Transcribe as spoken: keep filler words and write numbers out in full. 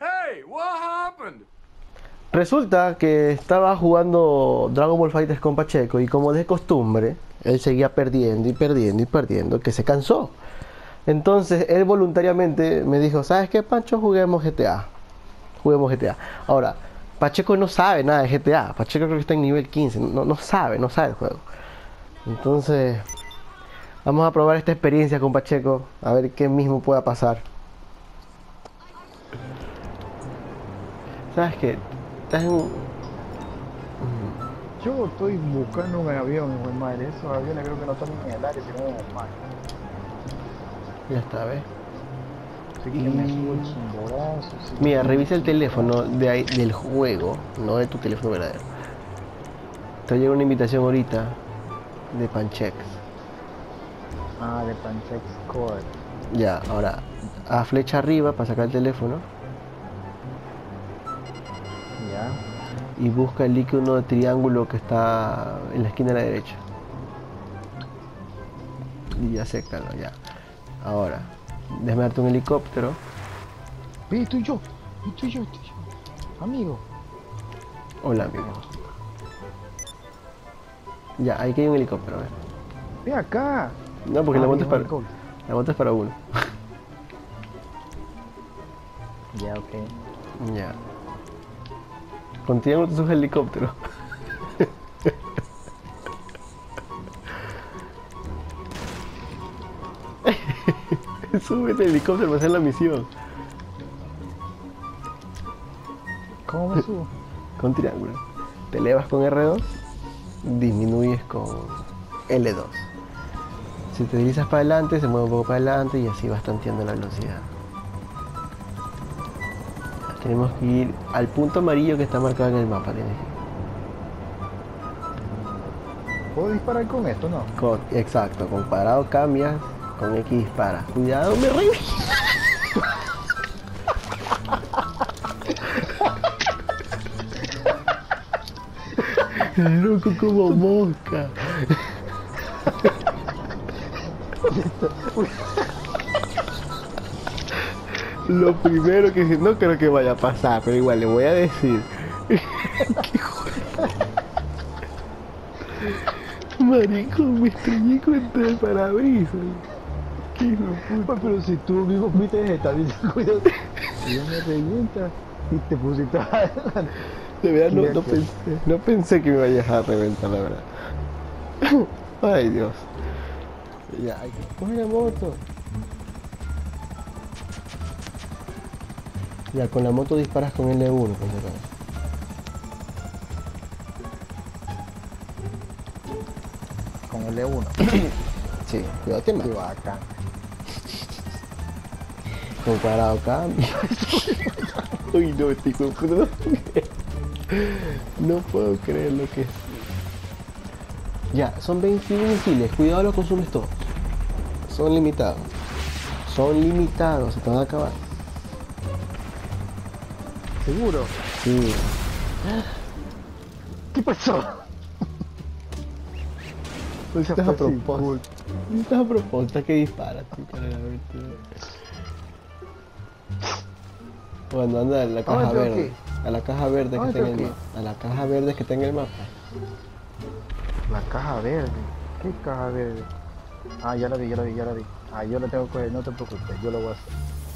Hey, what happened? Resulta que estaba jugando Dragon Ball FighterZ con Pacheco y, como de costumbre, él seguía perdiendo y perdiendo y perdiendo, que se cansó. Entonces él voluntariamente me dijo: ¿sabes qué, Pancho? Juguemos G T A. Juguemos G T A. Ahora, Pacheco no sabe nada de G T A. Pacheco creo que está en nivel quince. No, no sabe, no sabe el juego. Entonces, vamos a probar esta experiencia con Pacheco, a ver qué mismo pueda pasar. ¿Sabes qué? Estás en... Yo estoy buscando un avión, mi buen madre. Esos aviones creo que no están en el área, sino en el mar. Ya está, ¿ves? Sí, y... me subo el chimborazo, sí. Mira, revisa el teléfono de ahí, del juego, no de tu teléfono verdadero. Te llega una invitación ahorita de Panchex. Ah, de Panchex Cord. Ya, ahora, a flecha arriba para sacar el teléfono. Ya. Y busca el icono de triángulo que está en la esquina de la derecha. Y ya sécalo, ya. Ahora, déjame darte un helicóptero. Ve, estoy yo, estoy yo, estoy yo. Amigo. Hola, amigo. Ya, ahí que hay un helicóptero, a ver. Ve acá. No, porque ah, la moto es para... La moto es para uno. Ya, ok. Ya. Contigo no te subes el helicóptero. Súbete el helicóptero para hacer la misión. ¿Cómo me subo? Con triángulo. Te elevas con R dos, disminuyes con L dos. Si te deslizas para adelante, se mueve un poco para adelante y así vas tanteando la velocidad. Tenemos que ir al punto amarillo que está marcado en el mapa. Tienes que... ¿Puedo disparar con esto, no? Con, exacto, con cuadrado cambias. Con X dispara. Cuidado, me río. Loco como mosca. Lo primero que dice, no creo que vaya a pasar, pero igual le voy a decir. ¿Qué joder? Marico, me estrellé contra el parabrisas. Pero si tú mismo fuiste vegetalista, cuidado. Y yo me revienta y te pusiste a adelantar. De verdad no, no pensé, no pensé que me vayas a reventar, la verdad. Ay, Dios. Ya, hay que coger la moto. Ya, con la moto disparas con L uno, por favor. Con L uno. Sí, cuidado, te mato. Con cuadrado cambio. Uy, no, estoy confundido. No puedo creer lo que es. Ya, son veintiuno misiles. Cuidado, los consumes todos. Son limitados. Son limitados, se te van a acabar. ¿Seguro? Sí. ¿Qué pasó? Estás a propósito. Estás a propósito que disparas, tío. Bueno, anda a la caja verde. A la caja verde que está en el mapa. A la caja verde que está en el mapa. La caja verde. ¿Qué caja verde? Ah, ya la vi, ya la vi, ya la vi. Ah, yo la tengo que coger, no te preocupes, yo lo voy a hacer.